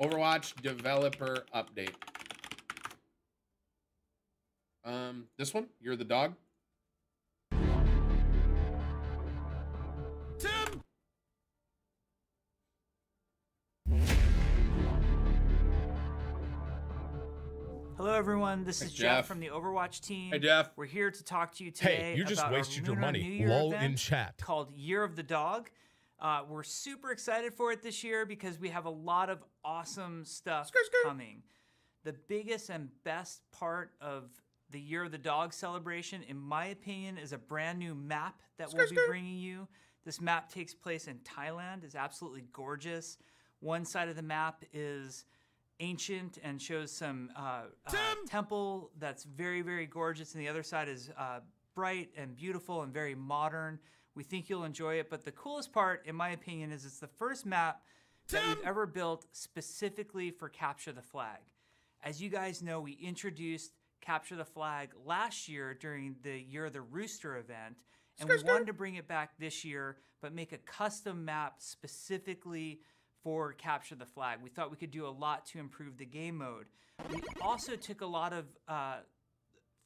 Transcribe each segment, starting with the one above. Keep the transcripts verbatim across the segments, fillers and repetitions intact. Overwatch developer update. Um, this one, Year of the Dog. Tim! Hello everyone, this Thanks, is Jeff, Jeff from the Overwatch team. Hey Jeff. We're here to talk to you today hey, you just about wasted our your money. Lol in chat. Called Year of the Dog. Uh, we're super excited for it this year because we have a lot of awesome stuff skr, skr. coming. The biggest and best part of the Year of the Dog celebration, in my opinion, is a brand new map that skr, we'll be skr. bringing you. This map takes place in Thailand. It's absolutely gorgeous. One side of the map is ancient and shows some uh, uh, temple that's very, very gorgeous. And the other side is uh, bright and beautiful and very modern. We think you'll enjoy it. But the coolest part, in my opinion, is it's the first map Tim. that we've ever built specifically for Capture the Flag. As you guys know, we introduced Capture the Flag last year during the Year of the Rooster event, and skr, we skr. wanted to bring it back this year, but make a custom map specifically for Capture the Flag. We thought we could do a lot to improve the game mode. We also took a lot of uh,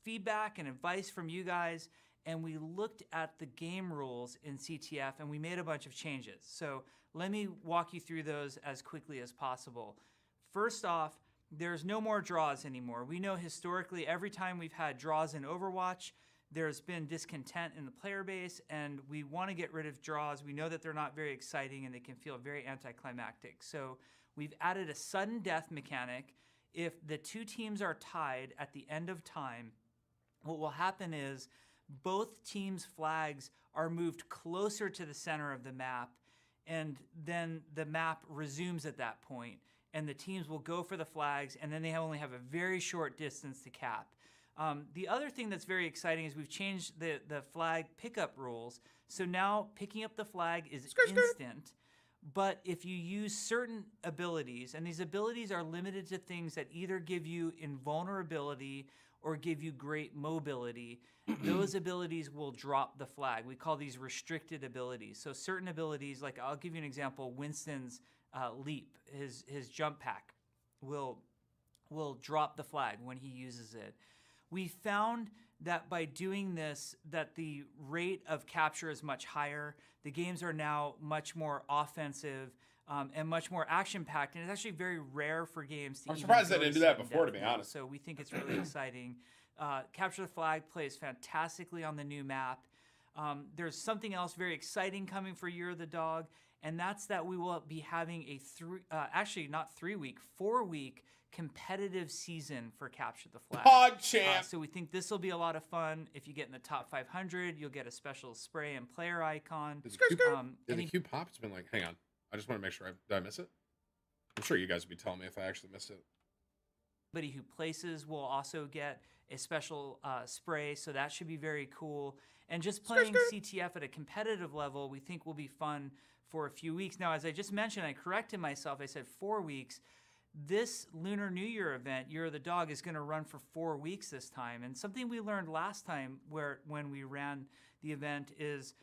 feedback and advice from you guys, and we looked at the game rules in C T F, and we made a bunch of changes. So let me walk you through those as quickly as possible. First off, there's no more draws anymore. We know historically every time we've had draws in Overwatch, there's been discontent in the player base, and we want to get rid of draws. We know that they're not very exciting and they can feel very anticlimactic. So we've added a sudden death mechanic. If the two teams are tied at the end of time, what will happen is both teams' flags are moved closer to the center of the map, and then the map resumes at that point. And the teams will go for the flags, and then they only have a very short distance to cap. Um, the other thing that's very exciting is we've changed the, the flag pickup rules. So now picking up the flag is skr, instant, skr. but if you use certain abilities, and these abilities are limited to things that either give you invulnerability or give you great mobility, those abilities will drop the flag. We call these restricted abilities. So certain abilities, like I'll give you an example, Winston's Uh, leap, his his jump pack will will drop the flag when he uses it. We found that by doing this, that the rate of capture is much higher. The games are now much more offensive um, and much more action-packed, and it's actually very rare for games to. I'm surprised they didn't do that before, to be honest. So we think it's really exciting. Uh, Capture the Flag plays fantastically on the new map. Um, there's something else very exciting coming for Year of the Dog. And that's that we will be having a three, uh, actually not three week, four week competitive season for Capture the Flag. Pod champ. Uh, so we think this will be a lot of fun. If you get in the top five hundred, you'll get a special spray and player icon. Is the cue um, yeah, pop? It's been like, hang on. I just want to make sure I, did I miss it? I'm sure you guys would be telling me if I actually missed it. Anybody who places will also get a special uh, spray, so that should be very cool. And just playing C T F at a competitive level, we think will be fun for a few weeks. Now, as I just mentioned, I corrected myself. I said four weeks. This Lunar New Year event, Year of the Dog, is going to run for four weeks this time. And something we learned last time where when we ran the event is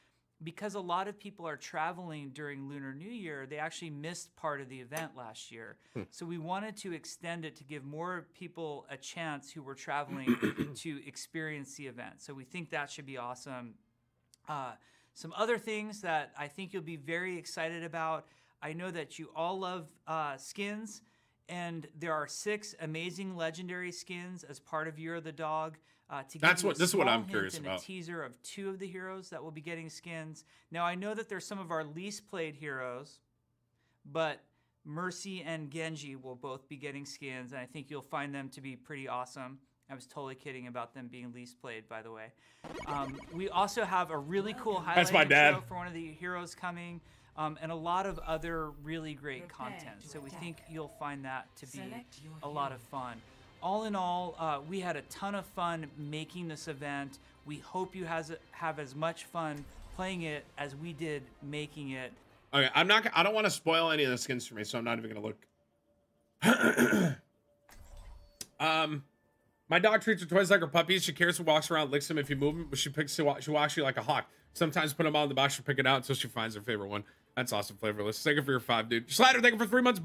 because a lot of people are traveling during Lunar New Year, they actually missed part of the event last year. Hmm. So we wanted to extend it to give more people a chance who were traveling to experience the event. So we think that should be awesome. Uh, Some other things that I think you'll be very excited about. I know that you all love uh, skins, and there are six amazing legendary skins as part of Year of the Dog. Uh, to That's what this is what I'm curious about. A teaser of two of the heroes that will be getting skins. Now I know that they're some of our least played heroes, but Mercy and Genji will both be getting skins, and I think you'll find them to be pretty awesome. I was totally kidding about them being least played, by the way. Um, we also have a really cool highlight That's my dad. Intro for one of the heroes coming, um, and a lot of other really great Prepare content. So we attack. think you'll find that to be a lot of fun. All in all, uh, we had a ton of fun making this event. We hope you has, have as much fun playing it as we did making it. Okay, I'm not. I don't want to spoil any of the skins for me, so I'm not even going to look. um. My dog treats her toys like her puppies. She cares who walks around, licks them if you move them. She picks, she walks you like a hawk. Sometimes put them out in the box, she'll pick it out until she finds her favorite one. That's awesome, Flavorless. Thank you for your five, dude. Slider, thank you for three months.